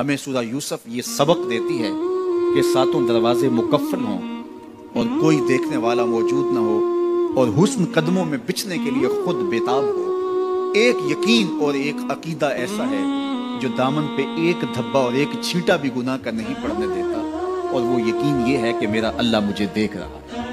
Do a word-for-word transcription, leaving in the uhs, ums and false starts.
हमें सूरह यूसुफ ये सबक देती है कि सातों दरवाजे मुकफ़्फ़ल हों और कोई देखने वाला मौजूद ना हो और हुस्न कदमों में बिछने के लिए खुद बेताब हो। एक यकीन और एक अकीदा ऐसा है जो दामन पे एक धब्बा और एक छींटा भी गुनाह का नहीं पड़ने देता, और वो यकीन ये है कि मेरा अल्लाह मुझे देख रहा है।